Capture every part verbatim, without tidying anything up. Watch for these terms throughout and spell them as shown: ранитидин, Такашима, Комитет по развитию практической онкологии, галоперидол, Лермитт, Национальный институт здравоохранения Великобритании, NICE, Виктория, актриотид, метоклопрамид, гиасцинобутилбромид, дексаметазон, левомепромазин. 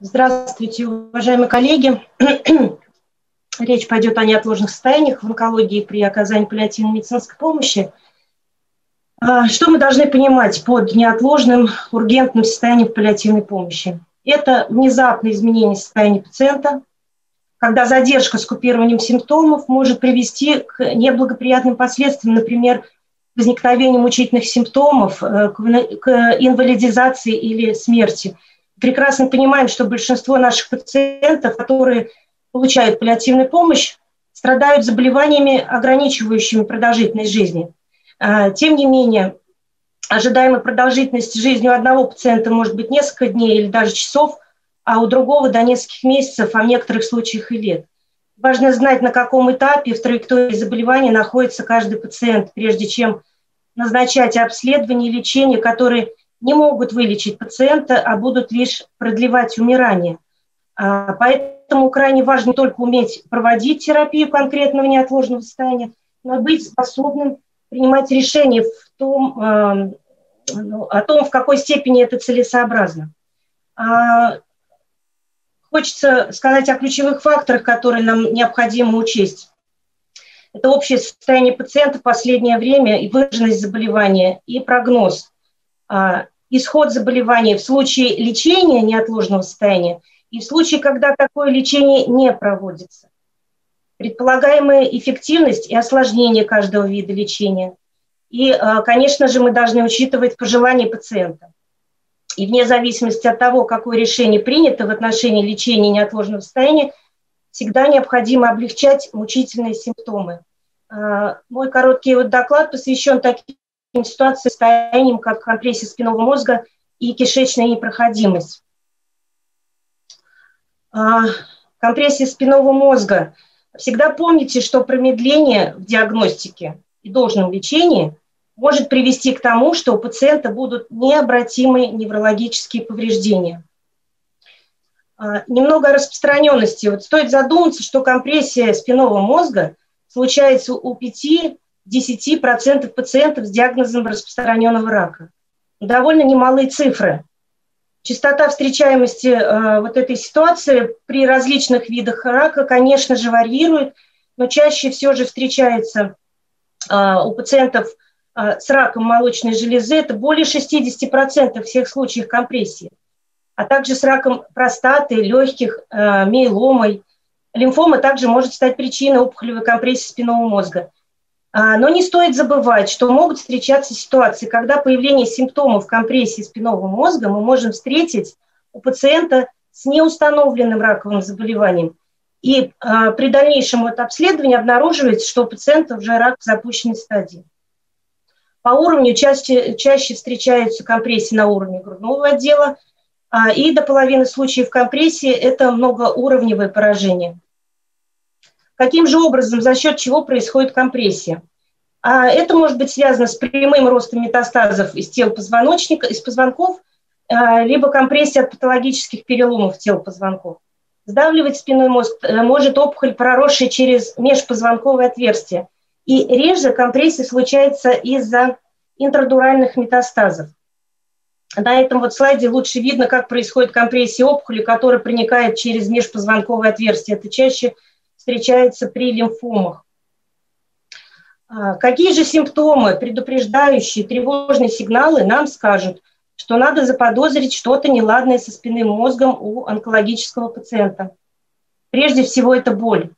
Здравствуйте, уважаемые коллеги. Речь пойдет о неотложных состояниях в онкологии при оказании паллиативной медицинской помощи. Что мы должны понимать под неотложным ургентным состоянием в паллиативной помощи? Это внезапное изменение состояния пациента, когда задержка с купированием симптомов может привести к неблагоприятным последствиям, например, возникновению мучительных симптомов, к инвалидизации или смерти. Прекрасно понимаем, что большинство наших пациентов, которые получают паллиативную помощь, страдают заболеваниями, ограничивающими продолжительность жизни. Тем не менее, ожидаемая продолжительность жизни у одного пациента может быть несколько дней или даже часов, а у другого до нескольких месяцев, а в некоторых случаях и лет. Важно знать, на каком этапе в траектории заболевания находится каждый пациент, прежде чем назначать обследование и лечение, которые не могут вылечить пациента, а будут лишь продлевать умирание. Поэтому крайне важно не только уметь проводить терапию конкретного неотложного состояния, но и быть способным принимать решение в том, о том, в какой степени это целесообразно. Хочется сказать о ключевых факторах, которые нам необходимо учесть. Это общее состояние пациента в последнее время и выраженность заболевания, и прогноз. Исход заболевания в случае лечения неотложного состояния и в случае, когда такое лечение не проводится. Предполагаемая эффективность и осложнение каждого вида лечения. И, конечно же, мы должны учитывать пожелания пациента. И вне зависимости от того, какое решение принято в отношении лечения неотложного состояния, всегда необходимо облегчать мучительные симптомы. Мой короткий вот доклад посвящен таким ситуациям, состояниям, как компрессия спинного мозга и кишечная непроходимость. Компрессия спинного мозга. Всегда помните, что промедление в диагностике и должном лечении может привести к тому, что у пациента будут необратимые неврологические повреждения. Немного о распространенности. Вот стоит задуматься, что компрессия спинного мозга случается у пяти-десяти процентов пациентов с диагнозом распространенного рака. Довольно немалые цифры. Частота встречаемости э, вот этой ситуации при различных видах рака, конечно же, варьирует, но чаще все же встречается э, у пациентов с раком молочной железы, это более шестидесяти процентов всех случаев компрессии, а также с раком простаты, легких, миеломой. Лимфома также может стать причиной опухолевой компрессии спинного мозга. Но не стоит забывать, что могут встречаться ситуации, когда появление симптомов компрессии спинного мозга мы можем встретить у пациента с неустановленным раковым заболеванием. И при дальнейшем вот обследовании обнаруживается, что у пациента уже рак в запущенной стадии. По уровню чаще, чаще встречаются компрессии на уровне грудного отдела, а, и до половины случаев компрессии это многоуровневое поражение. Каким же образом, за счет чего происходит компрессия? А это может быть связано с прямым ростом метастазов из тел позвоночника, из позвонков, а, либо компрессия от патологических переломов тел позвонков. Сдавливать спинной мозг может опухоль, проросшая через межпозвонковые отверстия. И реже компрессия случается из-за интрадуральных метастазов. На этом вот слайде лучше видно, как происходит компрессия опухоли, которая проникает через межпозвонковые отверстия. Это чаще встречается при лимфомах. Какие же симптомы, предупреждающие тревожные сигналы, нам скажут, что надо заподозрить что-то неладное со спинным мозгом у онкологического пациента? Прежде всего, это боль.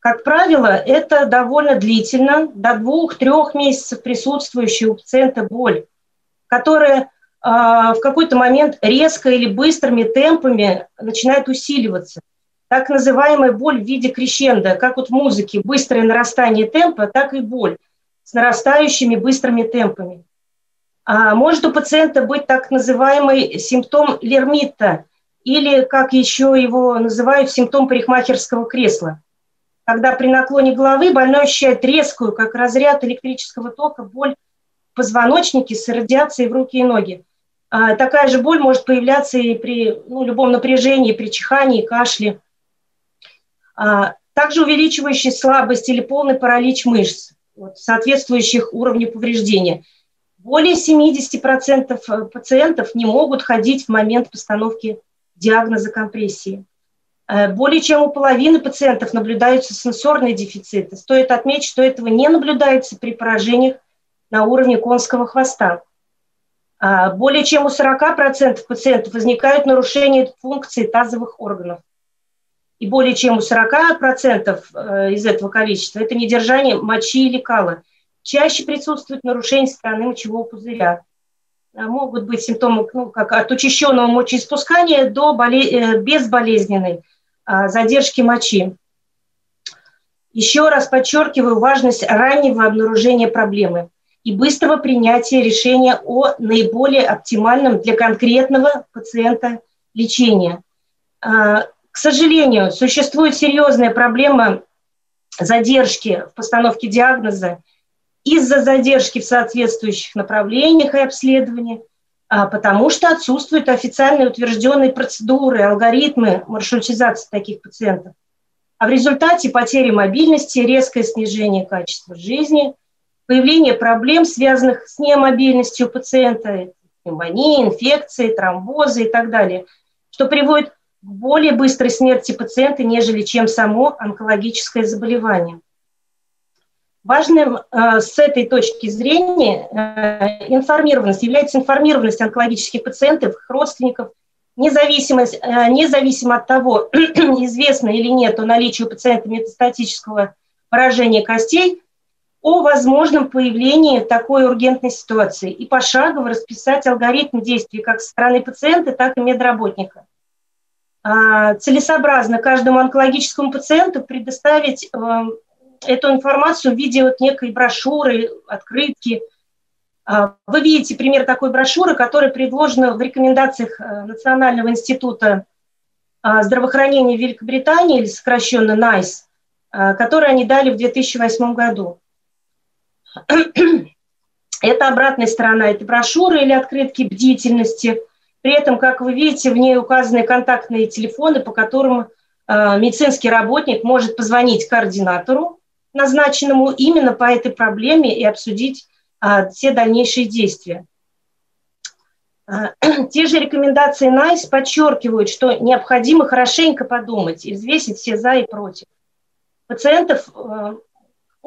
Как правило, это довольно длительно, до двух-трех месяцев присутствующая у пациента боль, которая э, в какой-то момент резко или быстрыми темпами начинает усиливаться. Так называемая боль в виде крещендо, как вот в музыке, быстрое нарастание темпа, так и боль с нарастающими быстрыми темпами. А может у пациента быть так называемый симптом Лермитта, или, как еще его называют, симптом парикмахерского кресла. Когда при наклоне головы больной ощущает резкую, как разряд электрического тока, боль в позвоночнике с радиацией в руки и ноги. А такая же боль может появляться и при ну, любом напряжении, при чихании, кашле. А также увеличивающая слабость или полный паралич мышц, вот, соответствующих уровню повреждения. Более семидесяти процентов пациентов не могут ходить в момент постановки диагноза компрессии. Более чем у половины пациентов наблюдаются сенсорные дефициты. Стоит отметить, что этого не наблюдается при поражениях на уровне конского хвоста. Более чем у сорока процентов пациентов возникают нарушения функции тазовых органов. И более чем у сорока процентов из этого количества – это недержание мочи или кала. Чаще присутствует нарушение стороны мочевого пузыря. Могут быть симптомы, ну, как от учащенного мочеиспускания до болез... безболезненной задержки мочи. Еще раз подчеркиваю важность раннего обнаружения проблемы и быстрого принятия решения о наиболее оптимальном для конкретного пациента лечении. К сожалению, существует серьезная проблема задержки в постановке диагноза из-за задержки в соответствующих направлениях и обследованиях, потому что отсутствуют официально утвержденные процедуры, алгоритмы маршрутизации таких пациентов. А в результате потери мобильности, резкое снижение качества жизни, появление проблем, связанных с немобильностью пациента, пневмонии, инфекции, тромбозы и так далее, что приводит к более быстрой смерти пациента, нежели чем само онкологическое заболевание. Важным э, с этой точки зрения э, информированность, является информированность онкологических пациентов, их родственников, независимо, э, независимо от того, известно или нет о наличии у пациента метастатического поражения костей, о возможном появлении такой ургентной ситуации и пошагово расписать алгоритм действий как со стороны пациента, так и медработника. Э, целесообразно каждому онкологическому пациенту предоставить э, эту информацию в виде вот некой брошюры, открытки. Вы видите пример такой брошюры, которая предложена в рекомендациях Национального института здравоохранения Великобритании, или сокращенно найс, которые они дали в две тысячи восьмом году. Это обратная сторона этой брошюры или открытки бдительности. При этом, как вы видите, в ней указаны контактные телефоны, по которым медицинский работник может позвонить координатору, назначенному именно по этой проблеме, и обсудить а, все дальнейшие действия. А, те же рекомендации найс подчеркивают, что необходимо хорошенько подумать и взвесить все за и против. Пациентов, а,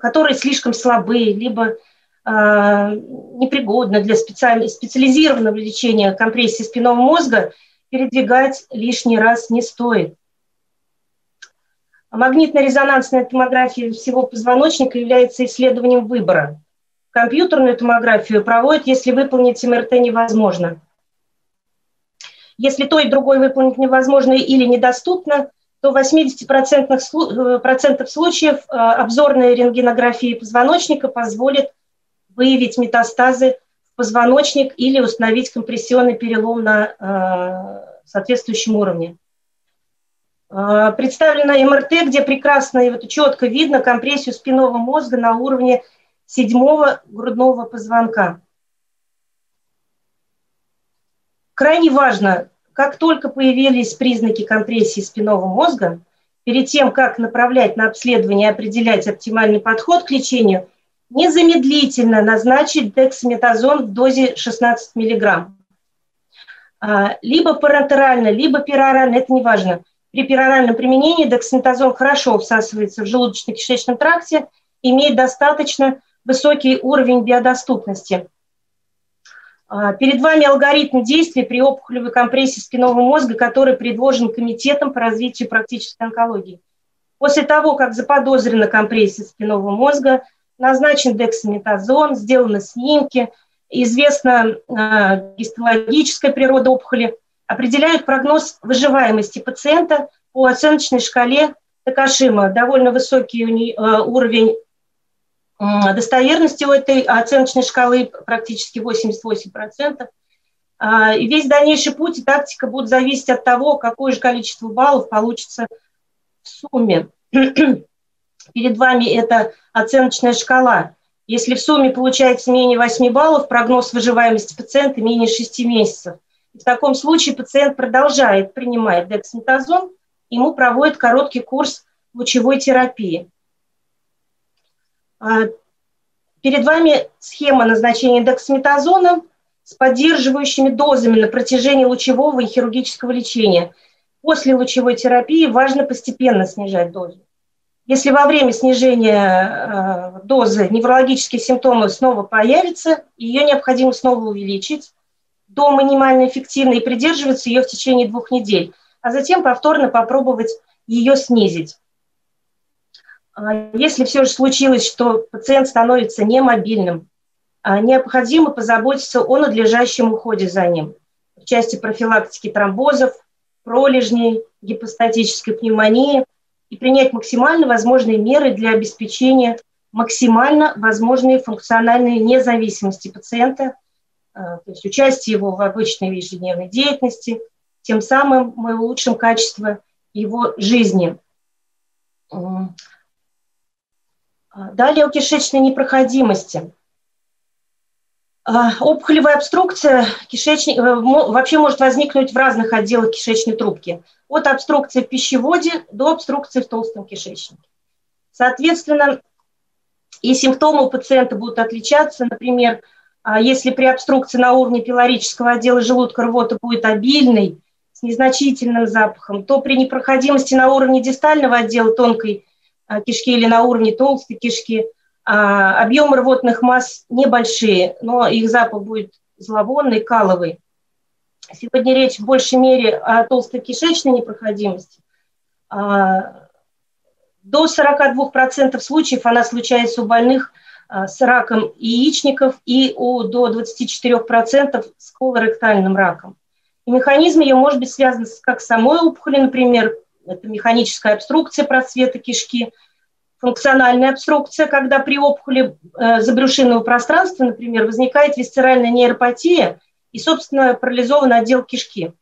которые слишком слабые, либо а, непригодны для специаль... специализированного лечения компрессии спинного мозга, передвигать лишний раз не стоит. Магнитно-резонансная томография всего позвоночника является исследованием выбора. Компьютерную томографию проводят, если выполнить эм эр тэ невозможно. Если то и другое выполнить невозможно или недоступно, то в восьмидесяти процентах случаев обзорная рентгенография позвоночника позволит выявить метастазы в позвоночник или установить компрессионный перелом на соответствующем уровне. Представлена эм эр тэ, где прекрасно и вот четко видно компрессию спинного мозга на уровне седьмого грудного позвонка. Крайне важно, как только появились признаки компрессии спинного мозга, перед тем, как направлять на обследование и определять оптимальный подход к лечению, незамедлительно назначить дексаметазон в дозе шестнадцать миллиграмм. Либо парентерально, либо перорально, это не важно. При пероральном применении дексаметазон хорошо всасывается в желудочно-кишечном тракте, имеет достаточно высокий уровень биодоступности. Перед вами алгоритм действий при опухолевой компрессии спинного мозга, который предложен Комитетом по развитию практической онкологии. После того, как заподозрена компрессия спинного мозга, назначен дексаметазон, сделаны снимки, известна гистологическая природа опухоли, определяют прогноз выживаемости пациента по оценочной шкале Такашима. Довольно высокий уровень достоверности у этой оценочной шкалы, практически восемьдесят восемь процентов. И весь дальнейший путь и тактика будут зависеть от того, какое же количество баллов получится в сумме. Перед вами это оценочная шкала. Если в сумме получается менее восьми баллов, прогноз выживаемости пациента менее шести месяцев. В таком случае пациент продолжает принимать дексаметазон, ему проводят короткий курс лучевой терапии. Перед вами схема назначения дексаметазона с поддерживающими дозами на протяжении лучевого и хирургического лечения. После лучевой терапии важно постепенно снижать дозу. Если во время снижения дозы неврологические симптомы снова появятся, ее необходимо снова увеличить до минимально эффективной и придерживаться ее в течение двух недель, а затем повторно попробовать ее снизить. Если все же случилось, что пациент становится немобильным, необходимо позаботиться о надлежащем уходе за ним в части профилактики тромбозов, пролежней, гипостатической пневмонии и принять максимально возможные меры для обеспечения максимально возможной функциональной независимости пациента, то есть участие его в обычной ежедневной деятельности, тем самым мы улучшим качество его жизни. Далее о кишечной непроходимости. Опухолевая обструкция кишечника вообще может возникнуть в разных отделах кишечной трубки. От обструкции в пищеводе до обструкции в толстом кишечнике. Соответственно, и симптомы у пациента будут отличаться. Например, если при обструкции на уровне пилорического отдела желудка рвота будет обильной, с незначительным запахом, то при непроходимости на уровне дистального отдела тонкой кишки или на уровне толстой кишки объемы рвотных масс небольшие, но их запах будет зловонный, каловый. Сегодня речь в большей мере о толстой кишечной непроходимости. До сорока двух процентов случаев она случается у больных с раком яичников и у, до двадцати четырёх процентов с колоректальным раком. И механизм ее может быть связан как с самой опухолью, например, это механическая обструкция просвета кишки, функциональная обструкция, когда при опухоли забрюшинного пространства, например, возникает висцеральная нейропатия и, собственно, парализован отдел кишки.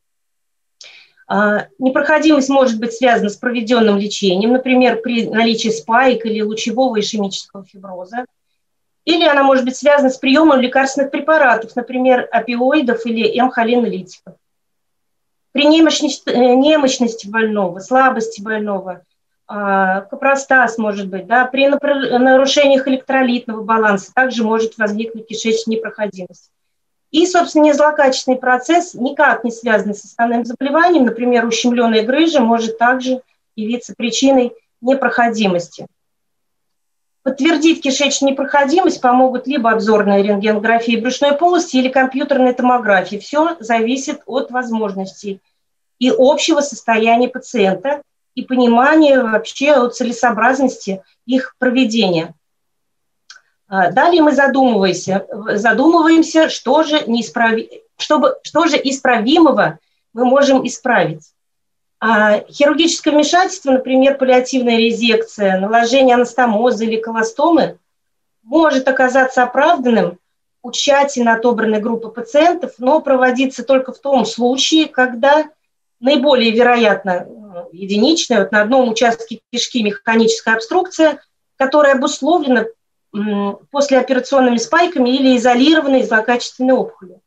Непроходимость может быть связана с проведенным лечением, например, при наличии спаек или лучевого ишемического фиброза, или она может быть связана с приемом лекарственных препаратов, например, опиоидов или эмхолинолитиков. При немощности, немощности больного, слабости больного, копростаз может быть, да, при нарушениях электролитного баланса также может возникнуть кишечная непроходимость. И, собственно, незлокачественный процесс никак не связан с основным заболеванием, например, ущемленная грыжа может также явиться причиной непроходимости. Подтвердить кишечную непроходимость помогут либо обзорная рентгенография брюшной полости или компьютерная томография. Все зависит от возможностей и общего состояния пациента, и понимания вообще о целесообразности их проведения. Далее мы задумываемся, задумываемся что, же неисправи... Чтобы, что же исправимого мы можем исправить. А хирургическое вмешательство, например, паллиативная резекция, наложение анастомоза или колостомы, может оказаться оправданным у тщательно отобранной группы пациентов, но проводиться только в том случае, когда наиболее вероятно единичная, вот на одном участке кишки механическая обструкция, которая обусловлена послеоперационными спайками или изолированной злокачественной опухолью.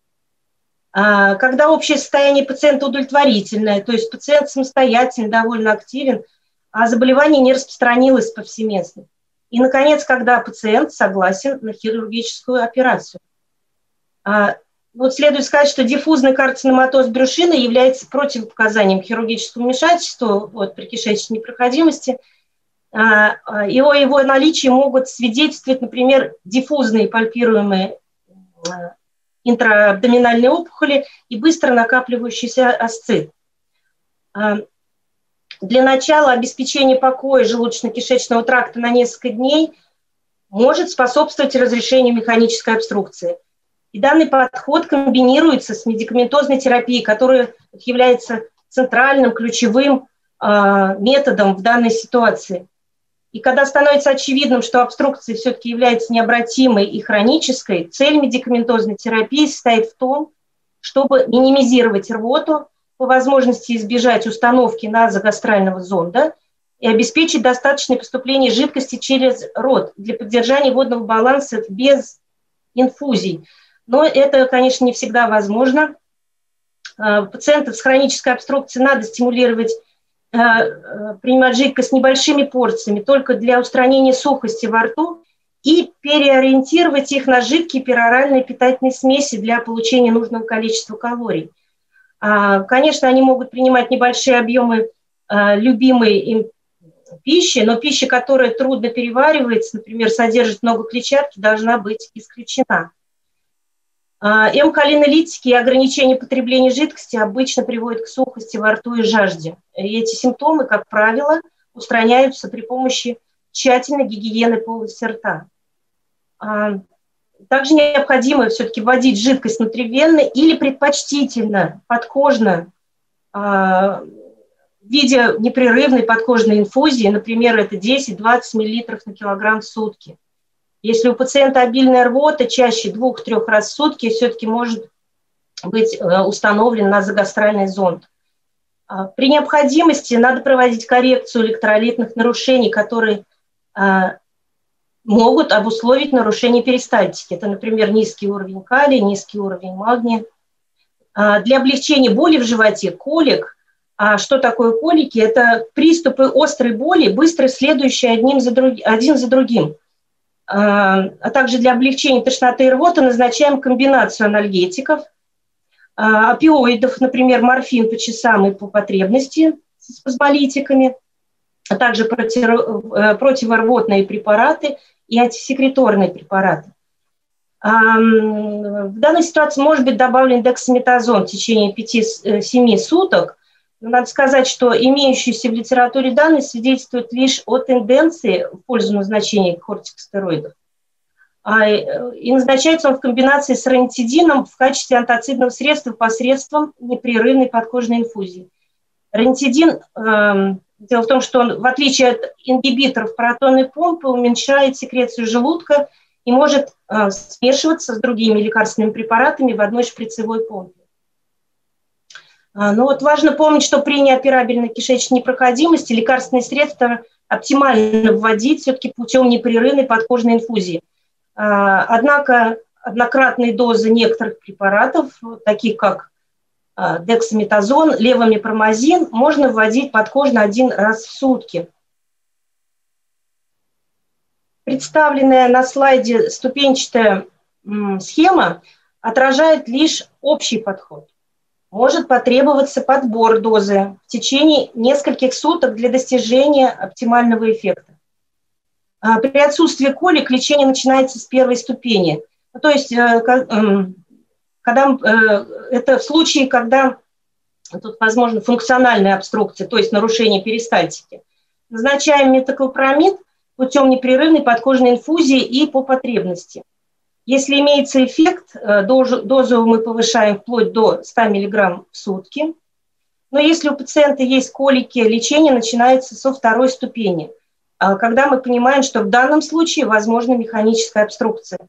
Когда общее состояние пациента удовлетворительное, то есть пациент самостоятельно, довольно активен, а заболевание не распространилось повсеместно. И, наконец, когда пациент согласен на хирургическую операцию. Вот следует сказать, что диффузный карциноматоз брюшины является противопоказанием к хирургическому вмешательству вот, при кишечной непроходимости. И о его наличии могут свидетельствовать, например, диффузные пальпируемые интраабдоминальные опухоли и быстро накапливающийся асцит. Для начала обеспечение покоя желудочно-кишечного тракта на несколько дней может способствовать разрешению механической обструкции. И данный подход комбинируется с медикаментозной терапией, которая является центральным, ключевым методом в данной ситуации. И когда становится очевидным, что обструкция все-таки является необратимой и хронической, цель медикаментозной терапии состоит в том, чтобы минимизировать рвоту, по возможности избежать установки назогастрального зонда и обеспечить достаточное поступление жидкости через рот для поддержания водного баланса без инфузий. Но это, конечно, не всегда возможно. Пациентов с хронической обструкцией надо стимулировать принимать жидкость небольшими порциями только для устранения сухости во рту и переориентировать их на жидкие пероральные питательные смеси для получения нужного количества калорий. Конечно, они могут принимать небольшие объемы любимой им пищи, но пища, которая трудно переваривается, например, содержит много клетчатки, должна быть исключена. М-калинолитики и ограничение потребления жидкости обычно приводят к сухости во рту и жажде. И эти симптомы, как правило, устраняются при помощи тщательной гигиены полости рта. Также необходимо все-таки вводить жидкость внутривенно или предпочтительно, подкожно, в виде непрерывной подкожной инфузии, например, это десять-двадцать миллилитров на килограмм в сутки. Если у пациента обильная рвота, чаще двух-трёх раз в сутки все-таки может быть установлен назогастральный зонд. При необходимости надо проводить коррекцию электролитных нарушений, которые могут обусловить нарушение перистальтики. Это, например, низкий уровень калия, низкий уровень магния. Для облегчения боли в животе, колик. А что такое колики? Это приступы острой боли, быстро следующие одним за друг... один за другим. А также для облегчения тошноты и рвоты назначаем комбинацию анальгетиков, опиоидов, например, морфин по часам и по потребности с спазмолитиками, а также противорвотные препараты и антисекреторные препараты. В данной ситуации может быть добавлен дексаметазон в течение пяти-семи суток. Но надо сказать, что имеющиеся в литературе данные свидетельствуют лишь о тенденции в пользу назначения кортикостероидов. И назначается он в комбинации с ранитидином в качестве антацидного средства посредством непрерывной подкожной инфузии. Ранитидин... Дело в том, что он, в отличие от ингибиторов протонной помпы, уменьшает секрецию желудка и может э, смешиваться с другими лекарственными препаратами в одной шприцевой помпе. А, ну вот важно помнить, что при неоперабельной кишечной непроходимости лекарственные средства оптимально вводить все-таки путем непрерывной подкожной инфузии. А, однако однократные дозы некоторых препаратов, таких как дексаметазон, левомепромазин, можно вводить подкожно один раз в сутки. Представленная на слайде ступенчатая схема отражает лишь общий подход. Может потребоваться подбор дозы в течение нескольких суток для достижения оптимального эффекта. При отсутствии колик лечение начинается с первой ступени. То есть Когда, э, это в случае, когда тут возможно функциональная обструкция, то есть нарушение перистальтики. Назначаем метоклопрамид путем непрерывной подкожной инфузии и по потребности. Если имеется эффект, э, дозу, дозу мы повышаем вплоть до ста миллиграмм в сутки. Но если у пациента есть колики, лечение начинается со второй ступени, э, когда мы понимаем, что в данном случае возможна механическая обструкция.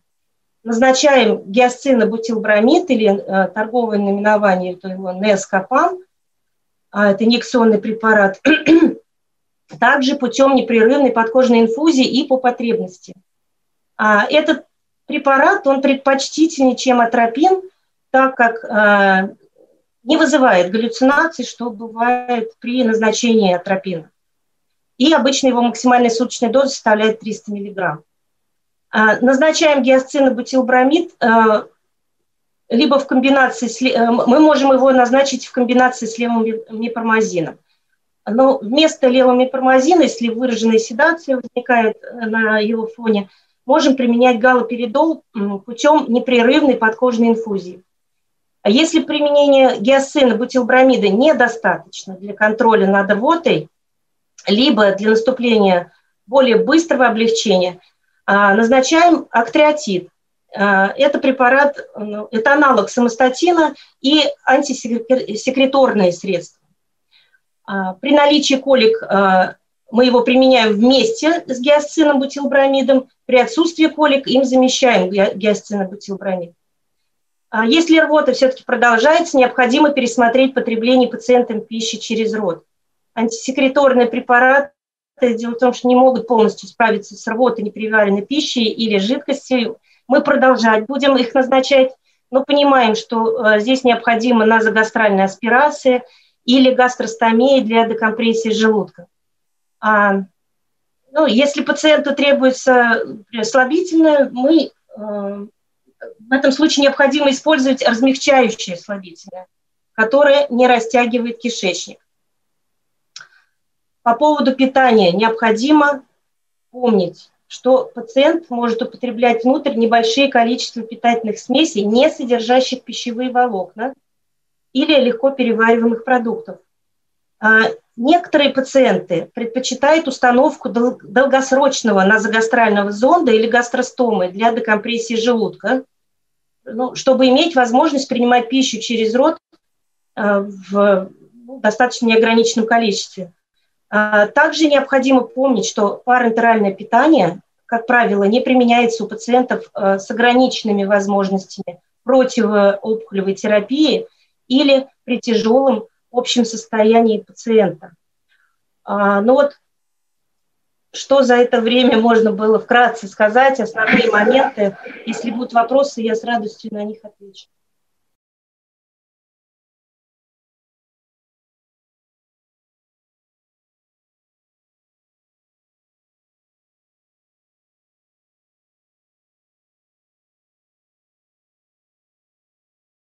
Назначаем гиасцинобутилбромид или э, торговое наименование, то его неоскопам, а это инъекционный препарат, также путем непрерывной подкожной инфузии и по потребности. А этот препарат, он предпочтительнее, чем атропин, так как э, не вызывает галлюцинаций, что бывает при назначении атропина. И обычно его максимальная суточная доза составляет триста миллиграмм. Назначаем гиасцинобутилбромид, либо в комбинации, с, мы можем его назначить в комбинации с левомепромазином. Но вместо левомепромазина, если выраженная седация возникает на его фоне, можем применять галоперидол путем непрерывной подкожной инфузии. А если применение гиасцинобутилбромида недостаточно для контроля над рвотой, либо для наступления более быстрого облегчения, назначаем актриотид. Это препарат, это аналог соматостатина и антисекреторные средства. При наличии колик мы его применяем вместе с гиасцинобутилбромидом, при отсутствии колик им замещаем гиасцинобутилбромид. Если рвота все-таки продолжается, необходимо пересмотреть потребление пациентам пищи через рот. Антисекреторный препарат. Дело в том, что не могут полностью справиться с рвотой, неприваренной пищей или жидкостью. Мы продолжать будем их назначать, но понимаем, что здесь необходима назогастральная аспирация или гастростомия для декомпрессии желудка. А Ну, если пациенту требуется слабительное, мы э, в этом случае необходимо использовать размягчающее слабительное, которое не растягивает кишечник. По поводу питания необходимо помнить, что пациент может употреблять внутрь небольшие количества питательных смесей, не содержащих пищевые волокна или легко перевариваемых продуктов. Некоторые пациенты предпочитают установку дол- долгосрочного назогастрального зонда или гастростомы для декомпрессии желудка, ну, чтобы иметь возможность принимать пищу через рот э, в ну, достаточно неограниченном количестве. А также необходимо помнить, что парентеральное питание, как правило, не применяется у пациентов э, с ограниченными возможностями противоопухолевой терапии или при тяжелом общем состоянии пациента. А, ну вот, что за это время можно было вкратце сказать, основные моменты. Если будут вопросы, я с радостью на них отвечу.